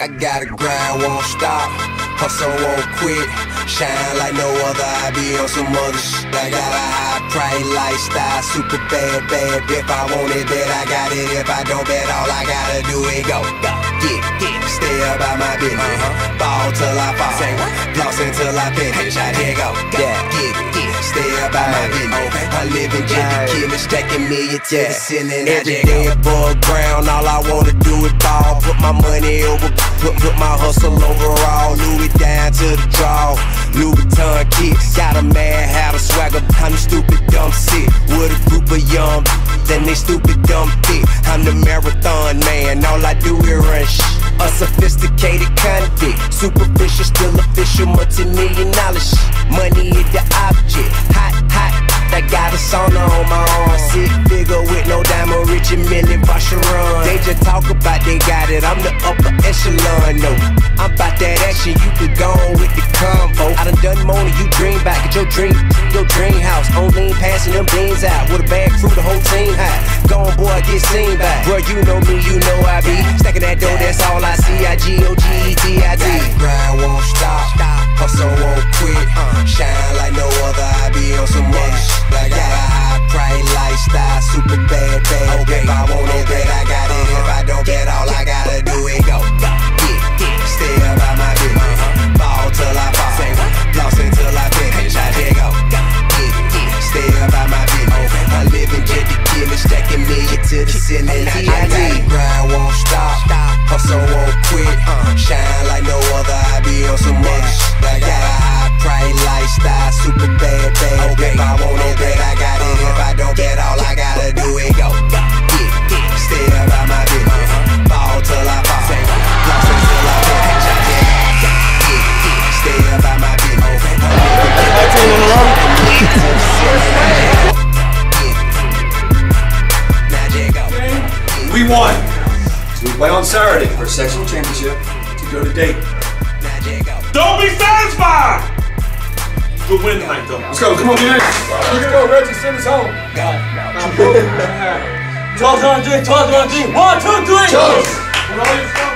I gotta grind, won't stop, hustle, won't quit, shine like no other. I be on some other shit. I got a high price lifestyle, super bad, bad. If I want it, bet I got it. If I don't, bet all I gotta do is go, go, get. Stay about my business, ball till I fall, floss until I finish. I dare go, get. Stay about my business. I live and get the killing, stacking million to the ceiling. Every day above ground, all I wanna do is ball. Put my money over, put my hustle overall. Louis down to the draw, Louis Vuitton kicks. Got a mad hat, a swagger. I'm stupid, dumb, sick with a group of young, then they stupid, dumb, thick. I'm the marathon man, all I do is run shit. A sophisticated convict, superficial, still official, multi-million-dollar shit. Money is the object, hot. I got a sauna on my arm, sick figure with no diamond, rich and million Vacheron. They just talk about they got it, I'm the upper echelon, no. I'm about that action, you could go on with the combo. I done more than you dream about, get your dream house. On lean, passing them beans out, with a bad crew, the whole team high. Gone boy, get seen by, bro, you know me, you know I be. Stacking that dough, that's all I see, I G-O-G-E-T-I-D. Grind won't stop, hustle won't quit, shine like no other, I be on some other shit. I got a high price lifestyle, super bad. If I want it, bet I got it. If I don't, bet all I gotta do is go. Get. Stay about my business. Ball till I fall, floss until I finish. I dare go. Get. Stay about my business. I live and get the killing, stacking million to the ceiling. I gotta grind, won't stop, hustle won't quit, shine like no other. I be on some other shit. I got a high price lifestyle, super bad. If I want it, bet I got it. If I don't, bet all I gotta do is go. Get. Stay about my business. Ball till I fall, floss until I finish. I dare go. Get. Stay about my business. We won. So we play on Saturday for a sectional championship to go to Dayton. Don't be satisfied! Good win tonight though. Let's go, come on, man. We can go, Reggie, send us home. Go. Charles John G, 1, 2, 3. Charles!